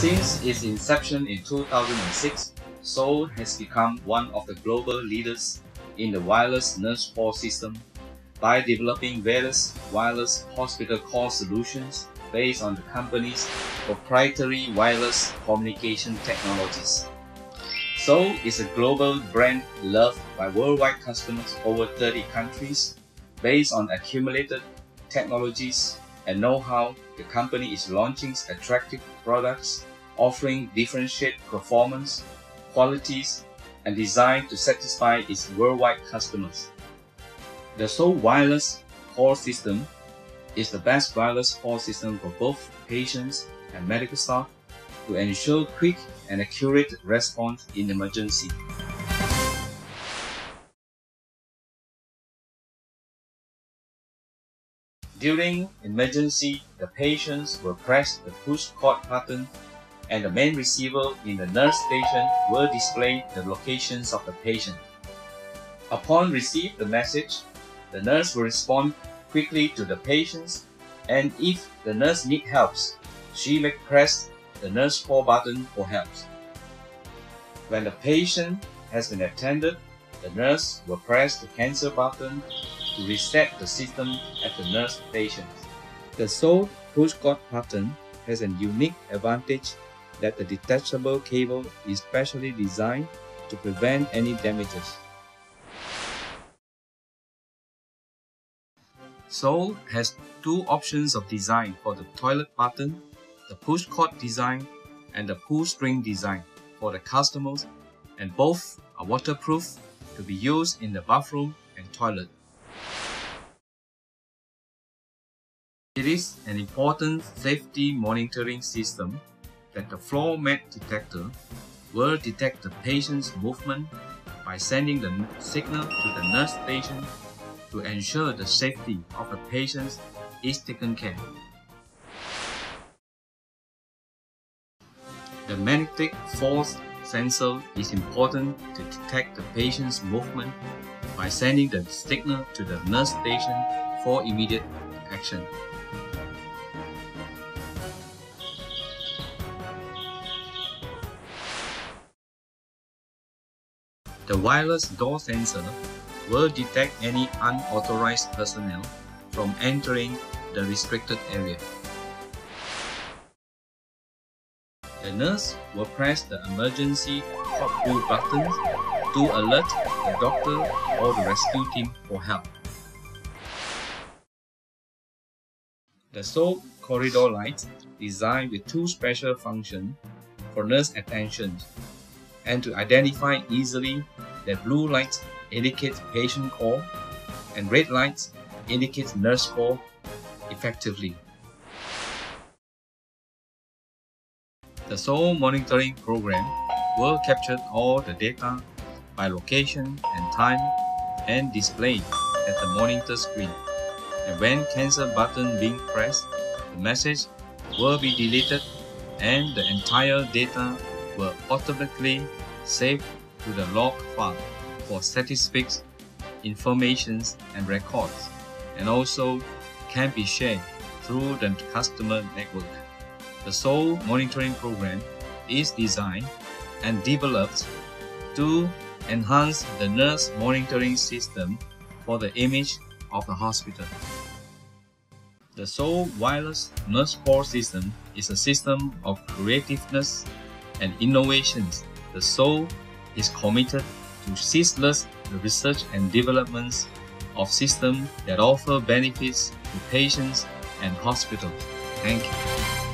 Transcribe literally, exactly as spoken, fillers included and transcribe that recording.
Since its inception in two thousand six, Seoul has become one of the global leaders in the wireless nurse call system by developing various wireless hospital call solutions based on the company's proprietary wireless communication technologies. Seoul is a global brand loved by worldwide customers over thirty countries. Based on accumulated technologies and know-how, the company is launching attractive products offering differentiated performance, qualities, and design to satisfy its worldwide customers. The Seoul wireless call system is the best wireless call system for both patients and medical staff to ensure quick and accurate response in emergency. During emergency, the patients will press the push-cord button and the main receiver in the nurse station will display the locations of the patient. Upon receiving the message, the nurse will respond quickly to the patients, and if the nurse needs help, she may press the nurse call button for help. When the patient has been attended, the nurse will press the cancel button to reset the system at the nurse station. The Seoul push-cord button has a unique advantage that the detachable cable is specially designed to prevent any damages. Seoul has two options of design for the toilet button, the push-cord design and the pull-string design for the customers, and both are waterproof to be used in the bathroom and toilet. It is an important safety monitoring system that the floor mat detector will detect the patient's movement by sending the signal to the nurse station to ensure the safety of the patients is taken care of. The magnetic force sensor is important to detect the patient's movement by sending the signal to the nurse station for immediate action. The wireless door sensor will detect any unauthorized personnel from entering the restricted area. The nurse will press the emergency code blue buttons to alert the doctor or the rescue team for help. The Seoul corridor lights designed with two special functions for nurse attention and to identify easily that blue lights indicate patient call and red lights indicate nurse call effectively. The Seoul monitoring program will capture all the data by location and time and display at the monitor screen. And when cancel button being pressed, the message will be deleted and the entire data will automatically saved to the log file for statistics, information and records, and also can be shared through the customer network. The Seoul monitoring program is designed and developed to enhance the nurse monitoring system for the image of the hospital. The Seoul wireless nurse call system is a system of creativeness and innovations. The Seoul is committed to ceaseless research and developments of systems that offer benefits to patients and hospitals. Thank you.